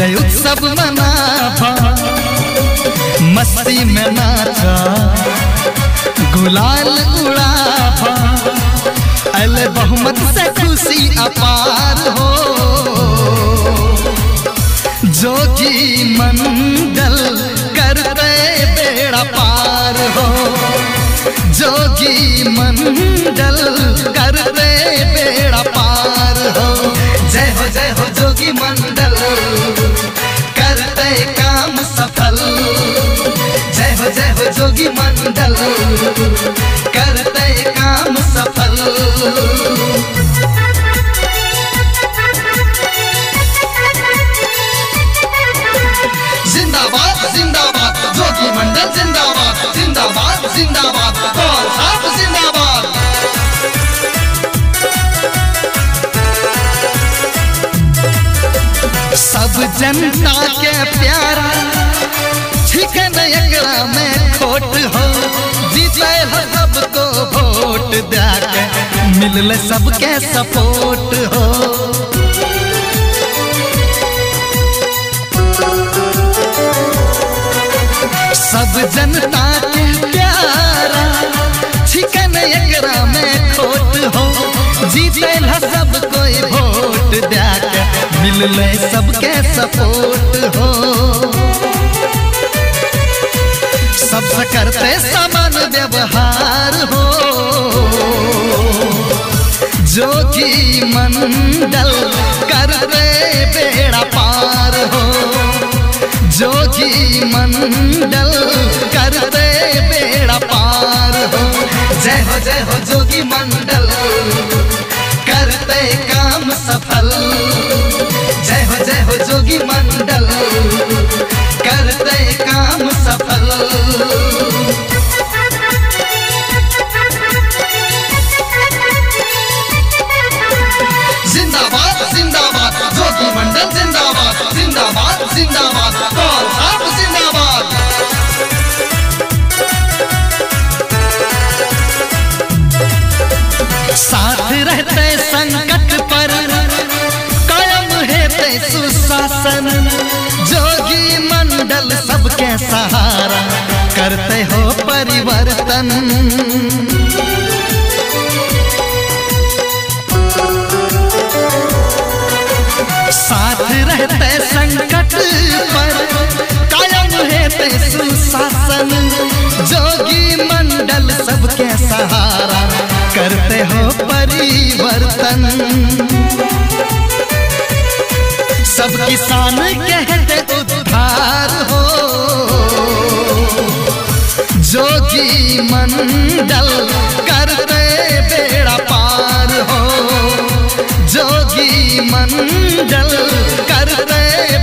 विजय उत्सव मनावा, मस्ती में नाचा, गुलाल उड़ावा, अले बहुमत से खुशी अपार हो। जोगी मंडल करते बेड़ा पार हो, जोगी मंडल करते बेड़ा पार हो। जय हो जोगी मंडल करते काम सफल। जय हो जोगी मंडल करते काम सफल। जिंदाबाद जिंदाबाद जोगी मंडल जिंदाबाद जिंदाबाद जिंदाबाद जिंदाबाद। सब जनता के प्यारा छिकन एकरा में खोट हो। जीते हो सबको वोट देके मिलले सबके सपोर्ट हो। सब जनता के प्यारा छिकन एकरा में खोट हो। जीते हो सबको वोट देके मिलले सबके सपोर्ट हो। सबसे करते समान व्यवहार हो। जोगी मंडल करते बेड़ा पार हो। जोगी मंडल करते बेड़ा पार हो। जय हो जोगी मंडल करते काम सफल। जय हो जोगी मंडल करते काम सफल। जिंदाबाद जिंदाबाद जोगी मंडल जिंदाबाद जिंदाबाद जिंदाबाद जिंदाबाद। साथ रहते संकट पर कायम हेते सुशासन। जोगी मंडल सबके सहारा करते हो परिवर्तन। साथ रहते संकट पर कायम हेते सुशासन। जोगी मंडल सबके सहारा करते हो परिवर्तन। सब किसान कहते उद्धार हो। जोगी मंडल करते बेड़ा पार हो। जोगी मंडल करते